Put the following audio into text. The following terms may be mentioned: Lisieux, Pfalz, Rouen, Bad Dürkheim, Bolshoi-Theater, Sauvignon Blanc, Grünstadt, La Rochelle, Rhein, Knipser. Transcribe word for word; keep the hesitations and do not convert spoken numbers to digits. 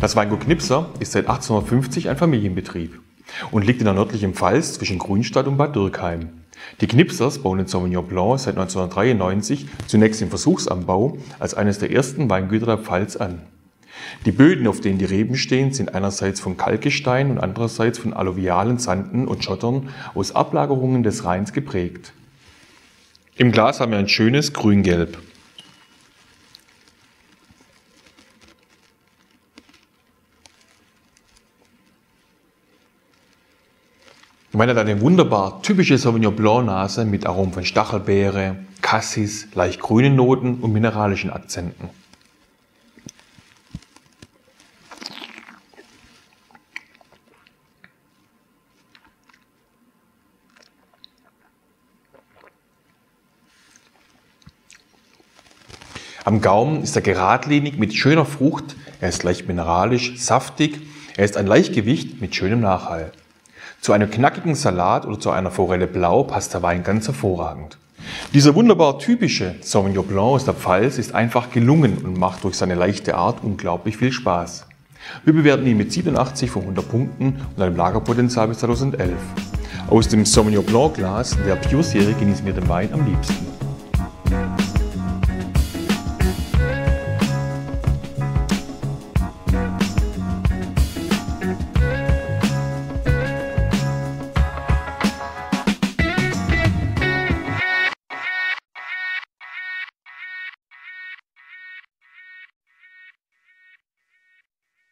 Das Weingut Knipser ist seit achtzehnhundertfünfzig ein Familienbetrieb und liegt in der nördlichen Pfalz zwischen Grünstadt und Bad Dürkheim. Die Knipsers bauen den Sauvignon Blanc seit neunzehnhundertdreiundneunzig zunächst im Versuchsanbau als eines der ersten Weingüter der Pfalz an. Die Böden, auf denen die Reben stehen, sind einerseits von Kalkgestein und andererseits von alluvialen Sanden und Schottern aus Ablagerungen des Rheins geprägt. Im Glas haben wir ein schönes Grüngelb. Man hat eine wunderbar typische Sauvignon Blanc Nase mit Aromen von Stachelbeere, Cassis, leicht grünen Noten und mineralischen Akzenten. Am Gaumen ist er geradlinig mit schöner Frucht, er ist leicht mineralisch, saftig, er ist ein Leichtgewicht mit schönem Nachhall. Zu einem knackigen Salat oder zu einer Forelle Blau passt der Wein ganz hervorragend. Dieser wunderbar typische Sauvignon Blanc aus der Pfalz ist einfach gelungen und macht durch seine leichte Art unglaublich viel Spaß. Wir bewerten ihn mit siebenundachtzig von hundert Punkten und einem Lagerpotenzial bis zweitausendelf. Aus dem Sauvignon Blanc Glas der Pure-Serie genießen wir den Wein am liebsten.